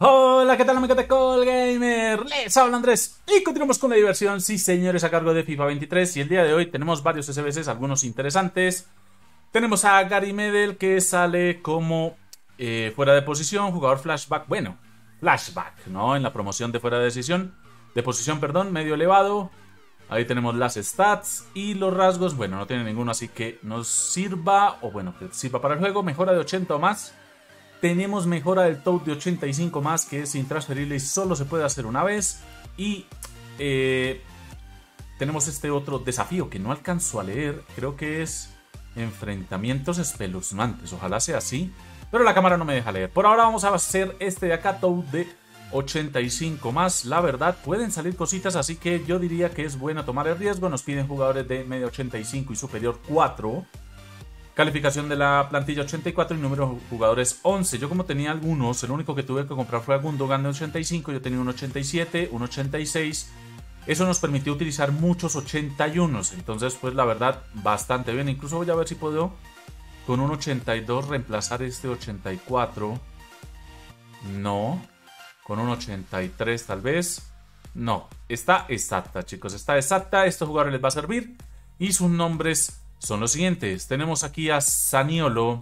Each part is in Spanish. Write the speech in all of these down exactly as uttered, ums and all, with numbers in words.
Hola, ¿qué tal amigos de COLGamer? Les habla Andrés y continuamos con la diversión, sí señores, a cargo de FIFA veintitrés. Y el día de hoy tenemos varios S B Ces, algunos interesantes. Tenemos a Gary Medel, que sale como eh, fuera de posición, jugador flashback, bueno, flashback, ¿no? En la promoción de fuera de decisión, de posición, perdón, medio elevado. Ahí tenemos las stats y los rasgos, bueno, no tiene ninguno, así que nos sirva, o bueno, que sirva para el juego. Mejora de ochenta o más. Tenemos mejora del T O T W de ochenta y cinco más, que es intransferible y solo se puede hacer una vez. Y eh, tenemos este otro desafío que no alcanzo a leer. Creo que es enfrentamientos espeluznantes. Ojalá sea así. Pero la cámara no me deja leer. Por ahora vamos a hacer este de acá, T O T W de ochenta y cinco más. La verdad, pueden salir cositas, así que yo diría que es bueno tomar el riesgo. Nos piden jugadores de media ochenta y cinco y superior cuatro. Calificación de la plantilla ochenta y cuatro y número de jugadores once. Yo como tenía algunos, el único que tuve que comprar fue a Gundogan de ochenta y cinco. Yo tenía un ochenta y siete, un ochenta y seis. Eso nos permitió utilizar muchos ochenta y unos. Entonces, pues la verdad, bastante bien. Incluso voy a ver si puedo con un ochenta y dos reemplazar este ochenta y cuatro. No. Con un ochenta y tres tal vez. No. Está exacta, chicos. Está exacta. Estos jugadores les va a servir. Y sus nombres son los siguientes. Tenemos aquí a Saniolo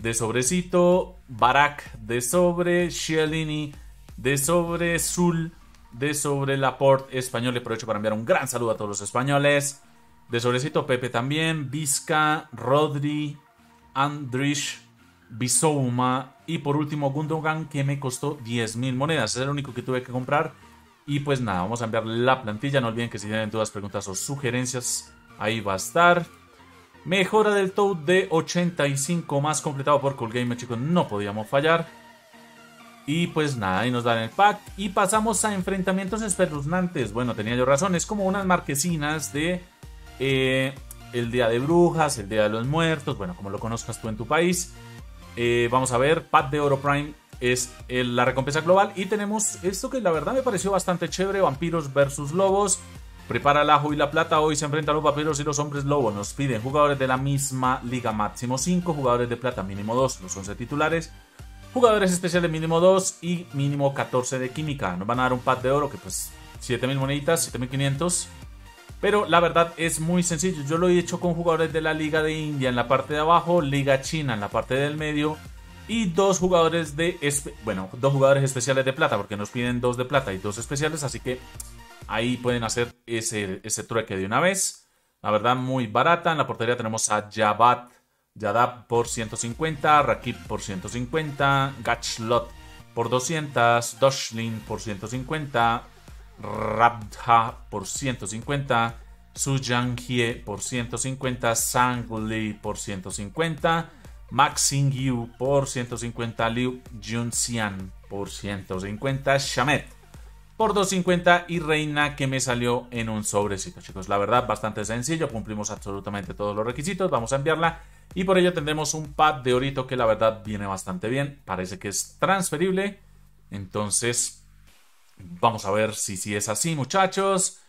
de sobrecito, Barak de sobre, Chiellini de sobre, Sul de sobre, Laporte español. Le aprovecho para enviar un gran saludo a todos los españoles. De sobrecito, Pepe también, Vizca, Rodri, Andrish, Bisouma y por último Gundogan, que me costó diez mil monedas. Es el único que tuve que comprar. Y pues nada, vamos a enviar la plantilla. No olviden que si tienen dudas, preguntas o sugerencias, ahí va a estar. Mejora del T O T W de ochenta y cinco más, completado por COLGamer, chicos, no podíamos fallar. Y pues nada, ahí nos dan el pack. Y pasamos a enfrentamientos espeluznantes. Bueno, tenía yo razón, es como unas marquesinas de eh, el Día de Brujas, el Día de los Muertos, bueno, como lo conozcas tú en tu país. Eh, vamos a ver, pack de oro Prime es el, la recompensa global. Y tenemos esto que la verdad me pareció bastante chévere, vampiros versus lobos. Prepara el ajo y la plata, hoy se enfrentan los vampiros y los hombres lobos. Nos piden jugadores de la misma liga máximo cinco, jugadores de plata mínimo dos, los once titulares, jugadores especiales mínimo dos y mínimo catorce de química. Nos van a dar un pack de oro que pues siete mil moneditas, siete mil quinientos. Pero la verdad es muy sencillo, yo lo he hecho con jugadores de la liga de India en la parte de abajo, liga china en la parte del medio y dos jugadores de, bueno, dos jugadores especiales de plata, porque nos piden dos de plata y dos especiales, así que ahí pueden hacer ese, ese trueque de una vez. La verdad, muy barata. En la portería tenemos a Yabat, Yadab por ciento cincuenta, Rakib por ciento cincuenta, Gachlot por doscientos, Doshlin por ciento cincuenta, Rabdha por ciento cincuenta, Suyanghie por ciento cincuenta, Sangli por ciento cincuenta, Maxingyu por ciento cincuenta, Liu Junxian por ciento cincuenta, Shamed por doscientos cincuenta y reina, que me salió en un sobrecito, chicos. La verdad, bastante sencillo, cumplimos absolutamente todos los requisitos, vamos a enviarla y por ello tendremos un pack de orito que la verdad viene bastante bien, parece que es transferible, entonces vamos a ver si, si es así, muchachos,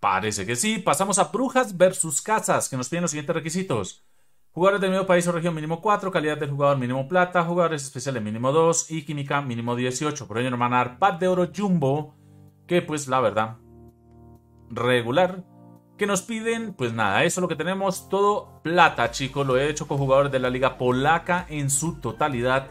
parece que sí. Pasamos a brujas versus casas, que nos piden los siguientes requisitos. Jugadores del mismo país o región mínimo cuatro, calidad del jugador mínimo plata, jugadores especiales mínimo dos y química mínimo dieciocho, por ello nos van a dar pack de oro jumbo, que pues la verdad, regular. Que nos piden, pues nada, eso es lo que tenemos, todo plata, chicos. Lo he hecho con jugadores de la liga polaca en su totalidad.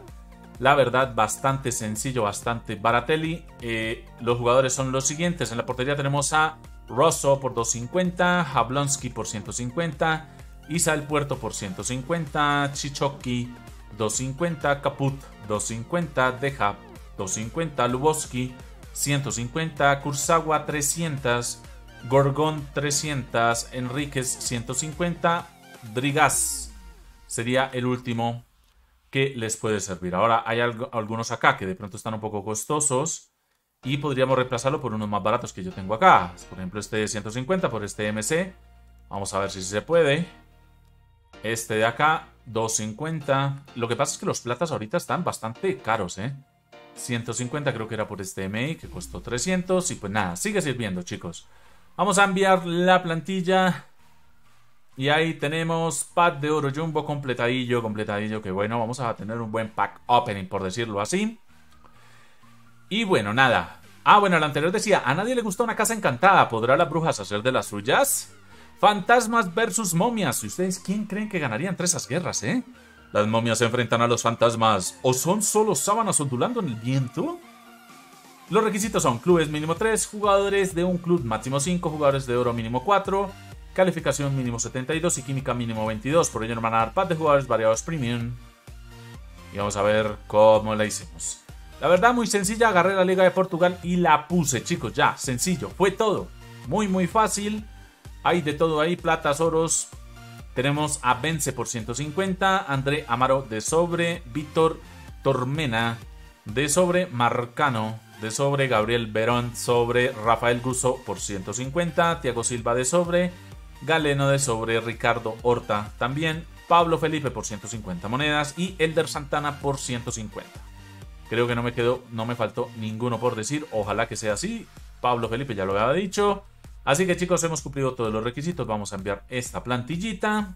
La verdad, bastante sencillo, bastante baratelli. Eh, los jugadores son los siguientes. En la portería tenemos a Rosso por doscientos cincuenta, Jablonski por ciento cincuenta, Isa el Puerto por ciento cincuenta, Chichoki doscientos cincuenta, Caput doscientos cincuenta, Deja doscientos cincuenta, Luboski ciento cincuenta, Kurzawa trescientos, Gorgón trescientos, Enríquez ciento cincuenta, Drigas sería el último que les puede servir. Ahora hay algo, algunos acá que de pronto están un poco costosos y podríamos reemplazarlo por unos más baratos que yo tengo acá. Por ejemplo, este de ciento cincuenta por este M C. Vamos a ver si se puede. Este de acá, doscientos cincuenta. Lo que pasa es que los platas ahorita están bastante caros, ¿eh? ciento cincuenta creo que era por este M I que costó trescientos y pues nada, sigue sirviendo, chicos. Vamos a enviar la plantilla y ahí tenemos pack de oro jumbo completadillo, completadillo, que bueno, vamos a tener un buen pack opening por decirlo así. Y bueno, nada. Ah, bueno, el anterior decía, a nadie le gusta una casa encantada. ¿Podrá las brujas hacer de las suyas? Fantasmas versus momias. ¿Y ustedes quién creen que ganaría entre esas guerras, eh? ¿Las momias se enfrentan a los fantasmas o son solo sábanas ondulando en el viento? Los requisitos son clubes mínimo tres, jugadores de un club máximo cinco, jugadores de oro mínimo cuatro, calificación mínimo setenta y dos y química mínimo veintidós. Por ello nos van a dar pack de jugadores variados premium. Y vamos a ver cómo la hicimos. La verdad, muy sencilla. Agarré la Liga de Portugal y la puse, chicos. Ya, sencillo. Fue todo. Muy, muy fácil. Hay de todo ahí. Platas, oros. Tenemos a Vence por ciento cincuenta, André Amaro de sobre, Víctor Tormena de sobre, Marcano de sobre, Gabriel Verón sobre, Rafael Gusso por ciento cincuenta, Thiago Silva de sobre, Galeno de sobre, Ricardo Horta también, Pablo Felipe por ciento cincuenta monedas y Elder Santana por ciento cincuenta. Creo que no me quedó, no me faltó ninguno por decir, ojalá que sea así. Pablo Felipe ya lo había dicho. Así que chicos, hemos cumplido todos los requisitos. Vamos a enviar esta plantillita.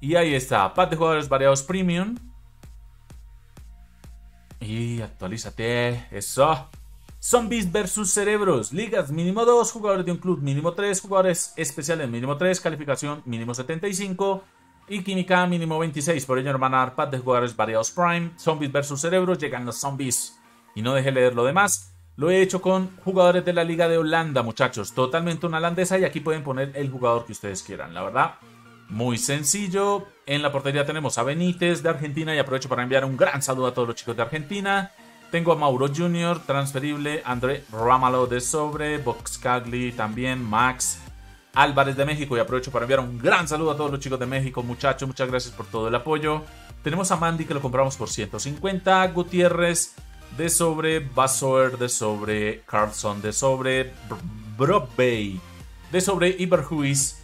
Y ahí está, pack de jugadores variados premium. Y actualízate, eso. Zombies versus cerebros. Ligas mínimo dos, jugadores de un club mínimo tres, jugadores especiales mínimo tres, calificación mínimo setenta y cinco y química mínimo veintiséis. Por ello hermana, van a dar pack de jugadores variados prime. Zombies versus cerebros, llegan los zombies. Y no deje leer lo demás. Lo he hecho con jugadores de la Liga de Holanda, muchachos. Totalmente una holandesa y aquí pueden poner el jugador que ustedes quieran. La verdad, muy sencillo. En la portería tenemos a Benítez de Argentina y aprovecho para enviar un gran saludo a todos los chicos de Argentina. Tengo a Mauro Junior, transferible, André Rámalo de sobre, Boxcagli también, Max Álvarez de México y aprovecho para enviar un gran saludo a todos los chicos de México, muchachos. Muchas gracias por todo el apoyo. Tenemos a Mandy que lo compramos por ciento cincuenta, Gutiérrez de sobre, Basoer de sobre, Carlson de sobre, Brock Bay de sobre y Berhuis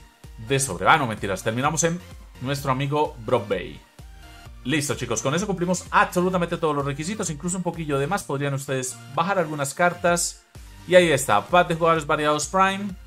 de sobre. Ah, no, mentiras, terminamos en nuestro amigo Brock Bay. Listo chicos, con eso cumplimos absolutamente todos los requisitos, incluso un poquillo de más. Podrían ustedes bajar algunas cartas. Y ahí está, pack de jugadores variados prime.